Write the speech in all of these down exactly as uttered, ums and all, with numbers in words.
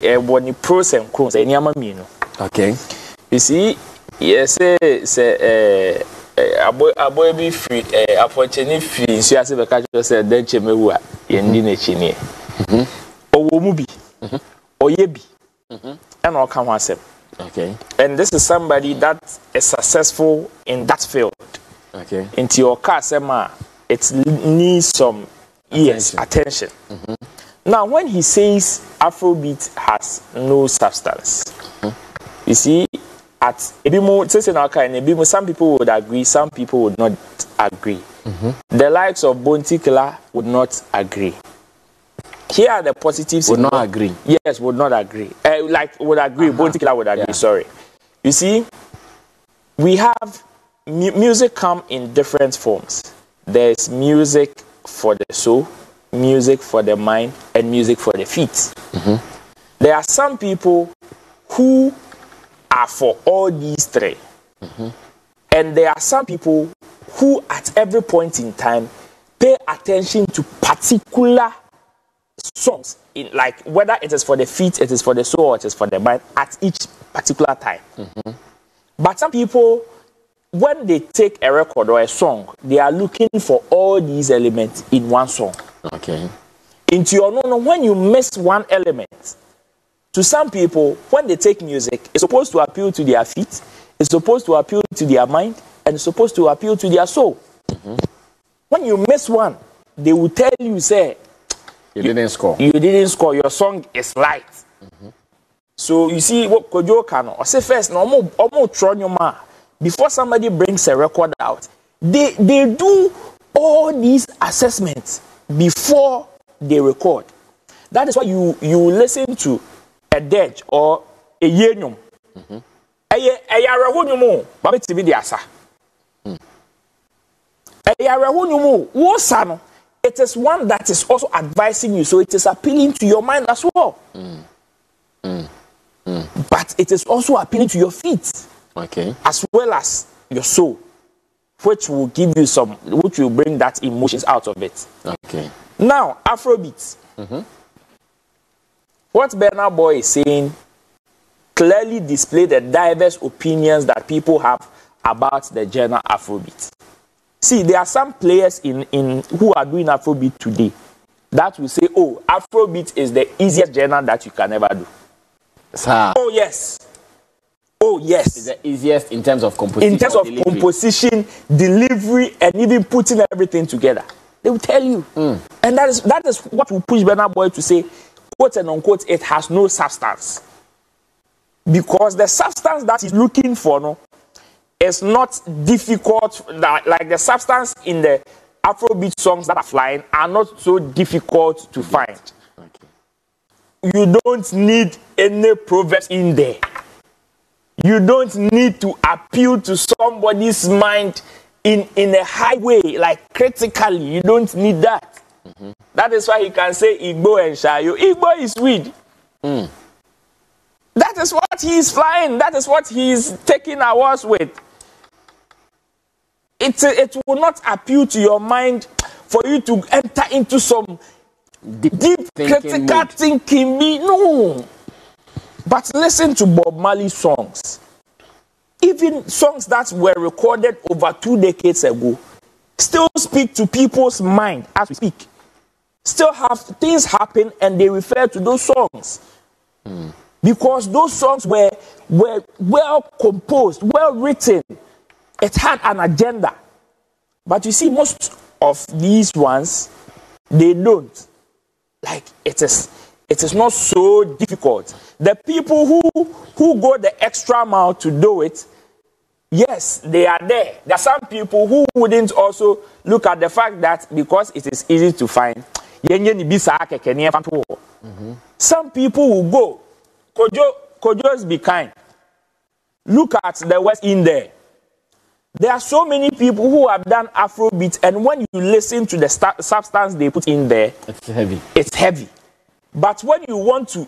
One pros and cons, any amamino. Okay. You see, yes, say a boy, a boy be free, a opportunity free. So as the catcher said, then she may work in the chine. Or Mubi or Yebi, and all come one step. Okay. And this is somebody that is successful in that field. Okay. Into your car, Sema, it needs some ears, attention. attention. Mm-hmm. Now, when he says Afrobeat has no substance, mm-hmm. you see, at Ebimo, some people would agree, some people would not agree. Mm-hmm. The likes of Bonti Killer would not agree. Here are the positives. Would not one. agree. Yes, would not agree. Uh, like, would agree. Uh-huh. Bonti Killer would agree, yeah. sorry. You see, we have mu music come in different forms. There's music for the soul, music for the mind, and music for the feet. Mm-hmm. There are some people who are for all these three. Mm-hmm. And there are some people who at every point in time pay attention to particular songs, in like whether it is for the feet, it is for the soul, or it is for the mind at each particular time. Mm-hmm. But some people, when they take a record or a song, they are looking for all these elements in one song. Okay. Into your no, no, when you miss one element, to some people, when they take music, it's supposed to appeal to their feet, it's supposed to appeal to their mind, and it's supposed to appeal to their soul. Mm-hmm. When you miss one, they will tell you, say, you, you didn't score. You didn't score. Your song is light. Mm-hmm. So you see what Kojo Kano, I say first, no, almost tron your ma. Before somebody brings a record out, they they do all these assessments before they record. That is why you you listen to a Dej or a Yenum. A Yarahunimu, Babit Vidiasa. A Yarahunimu, Wosano. It is one that is also advising you, so it is appealing to your mind as well. Mm. Mm. Mm. But it is also appealing to your feet, okay, as well as your soul, which will give you some, which will bring that emotions out of it. Okay. Now, Afrobeats. Mm-hmm. What Burna Boy is saying clearly displays the diverse opinions that people have about the genre Afrobeats. See, there are some players in, in who are doing Afrobeat today that will say, oh, Afrobeat is the easiest genre that you can ever do. Sir. Oh, yes. Oh, yes. It's the easiest in terms of composition. In terms of delivery. composition, delivery, and even putting everything together. They will tell you. Mm. And that is, that is what will push Burna Boy to say, quote and unquote, it has no substance. Because the substance that he's looking for, no, it's not difficult, like the substance in the Afrobeat songs that are flying are not so difficult to find. Okay. You don't need any proverbs in there. You don't need to appeal to somebody's mind in, in a high way, like critically. You don't need that. Mm-hmm. That is why he can say Igbo and Shayo. Igbo is weed. Mm. That is what he is flying. That is what he is taking awards with. It, it will not appeal to your mind for you to enter into some deep, deep thinking critical mood. thinking. Me, no. But listen to Bob Marley's songs. Even songs that were recorded over two decades ago still speak to people's mind as we speak. Still have things happen and they refer to those songs. Mm. Because those songs were, were well composed, well written. It had an agenda. But you see, most of these ones, they don't. Like, it is, it is not so difficult. The people who, who go the extra mile to do it, yes, they are there. There are some people who wouldn't also look at the fact that because it is easy to find, mm-hmm. some people will go. Kojo, Kojo's be kind. Look at the West in there. There are so many people who have done Afrobeat, and when you listen to the substance they put in there, it's heavy. It's heavy. But when you want to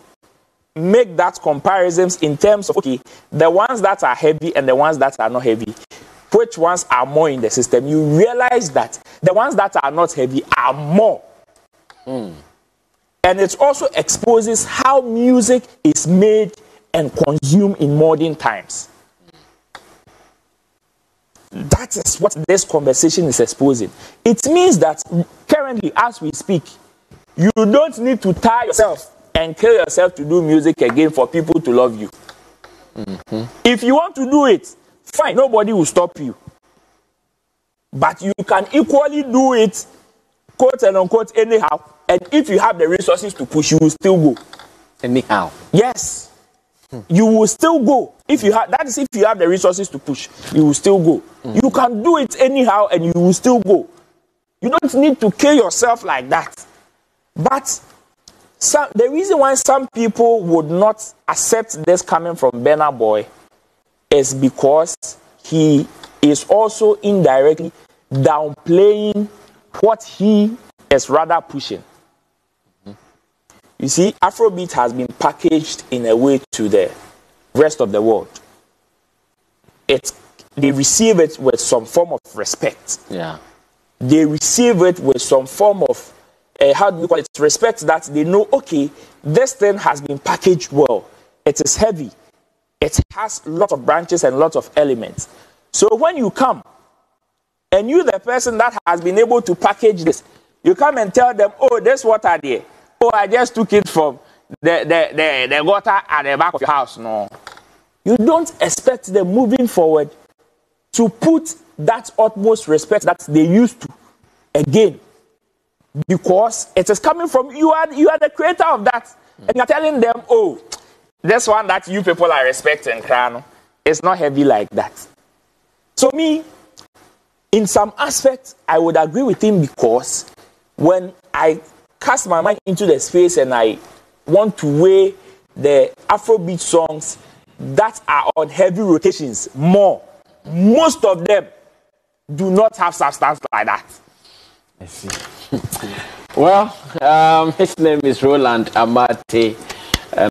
make that comparisons in terms of, okay, the ones that are heavy and the ones that are not heavy, which ones are more in the system, you realize that the ones that are not heavy are more. Mm. And it also exposes how music is made and consumed in modern times. That is what this conversation is exposing. It means that currently, as we speak, you don't need to tie yourself and kill yourself to do music again for people to love you. Mm-hmm. If you want to do it, fine, nobody will stop you. But you can equally do it, quote and unquote, anyhow. And if you have the resources to push, you will still go. Anyhow. Yes. You will still go. If you have, that is, if you have the resources to push, you will still go. Mm. You can do it anyhow and you will still go. You don't need to kill yourself like that. But some, the reason why some people would not accept this coming from Burna Boy is because he is also indirectly downplaying what he is rather pushing. You see, Afrobeat has been packaged in a way to the rest of the world. It, they receive it with some form of respect. Yeah. They receive it with some form of, uh, how do we call it, respect, that they know, okay, this thing has been packaged well. It is heavy. It has a lot of branches and lots of elements. So when you come, and you, the person that has been able to package this, you come and tell them, oh, this water there. Oh, I just took it from the, the, the, the gutter at the back of your house. No. You don't expect them moving forward to put that utmost respect that they used to again. Because it is coming from you, are, you are the creator of that. Mm. And you're telling them, oh, this one that you people are respecting, Krano, it's not heavy like that. So me, in some aspects, I would agree with him, because when I cast my mind into the space and I want to weigh the Afrobeat songs that are on heavy rotations more, most of them do not have substance like that. I see. Well, um, his name is Roland Amati.